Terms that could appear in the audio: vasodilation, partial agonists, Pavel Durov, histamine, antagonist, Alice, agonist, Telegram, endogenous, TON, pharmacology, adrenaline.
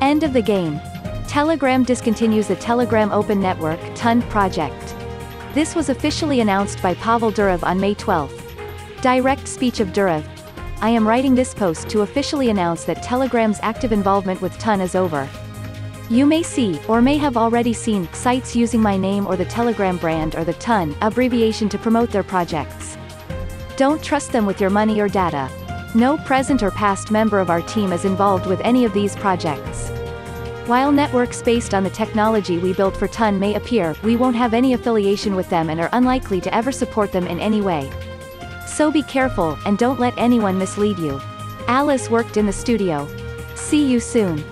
End of the game. Telegram discontinues the Telegram Open Network (TON) project. This was officially announced by Pavel Durov on May 12. Direct speech of Durov. I am writing this post to officially announce that Telegram's active involvement with TON is over. You may see, or may have already seen, sites using my name or the Telegram brand or the TON abbreviation to promote their projects. Don't trust them with your money or data. No present or past member of our team is involved with any of these projects. While networks based on the technology we built for TON may appear, we won't have any affiliation with them and are unlikely to ever support them in any way. So be careful, and don't let anyone mislead you. Alice worked in the studio. See you soon.